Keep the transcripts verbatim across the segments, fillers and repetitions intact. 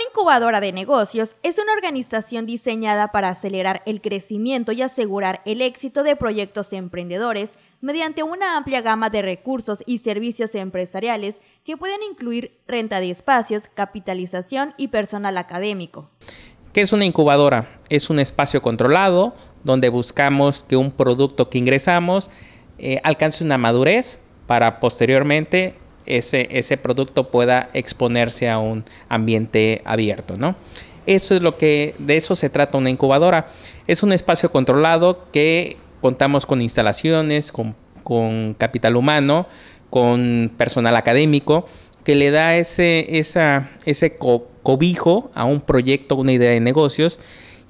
Una incubadora de negocios es una organización diseñada para acelerar el crecimiento y asegurar el éxito de proyectos emprendedores mediante una amplia gama de recursos y servicios empresariales que pueden incluir renta de espacios, capitalización y personal académico. ¿Qué es una incubadora? Es un espacio controlado donde buscamos que un producto que ingresamos eh, alcance una madurez para posteriormente ese, ese producto pueda exponerse a un ambiente abierto, ¿no? Eso es lo que, de eso se trata una incubadora. Es un espacio controlado que contamos con instalaciones, con, con capital humano, con personal académico, que le da ese, esa, ese co cobijo a un proyecto, una idea de negocios,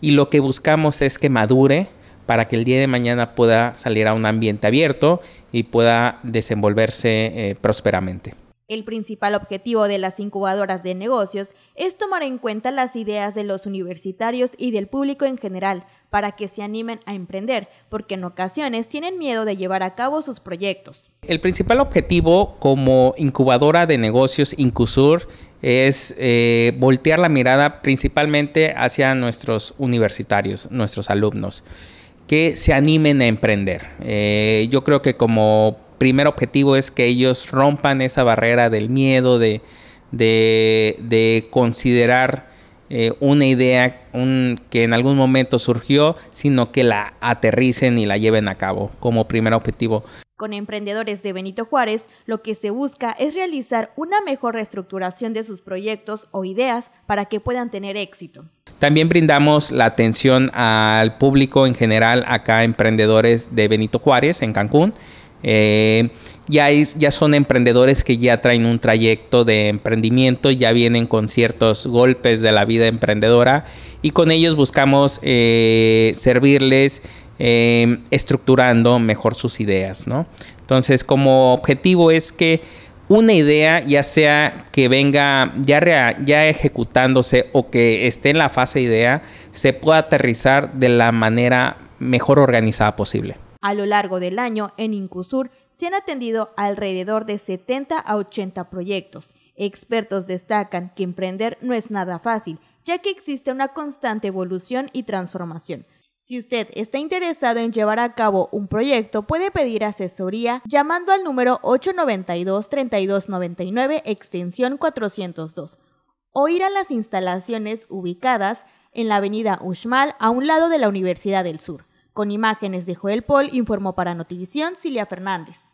y lo que buscamos es que madure para que el día de mañana pueda salir a un ambiente abierto y pueda desenvolverse eh, prósperamente. El principal objetivo de las incubadoras de negocios es tomar en cuenta las ideas de los universitarios y del público en general para que se animen a emprender, porque en ocasiones tienen miedo de llevar a cabo sus proyectos. El principal objetivo como incubadora de negocios INCUSUR es eh, voltear la mirada principalmente hacia nuestros universitarios, nuestros alumnos, que se animen a emprender. Eh, yo creo que como primer objetivo es que ellos rompan esa barrera del miedo de, de, de considerar eh, una idea un, que en algún momento surgió, sino que la aterricen y la lleven a cabo como primer objetivo. Con Emprendedores de Benito Juárez, lo que se busca es realizar una mejor reestructuración de sus proyectos o ideas para que puedan tener éxito. También brindamos la atención al público en general acá, Emprendedores de Benito Juárez, en Cancún. Eh, ya, es, ya son emprendedores que ya traen un trayecto de emprendimiento, ya vienen con ciertos golpes de la vida emprendedora y con ellos buscamos eh, servirles eh, estructurando mejor sus ideas, ¿no? Entonces, como objetivo es que una idea, ya sea que venga ya, rea, ya ejecutándose o que esté en la fase de idea, se pueda aterrizar de la manera mejor organizada posible. A lo largo del año, en INCUSUR se han atendido alrededor de setenta a ochenta proyectos. Expertos destacan que emprender no es nada fácil, ya que existe una constante evolución y transformación. Si usted está interesado en llevar a cabo un proyecto, puede pedir asesoría llamando al número ocho nueve dos, tres dos nueve nueve, extensión cuatrocientos dos, o ir a las instalaciones ubicadas en la avenida Uxmal, a un lado de la Universidad del Sur. Con imágenes de Joel Pol, informó para Notivisión Cilia Fernández.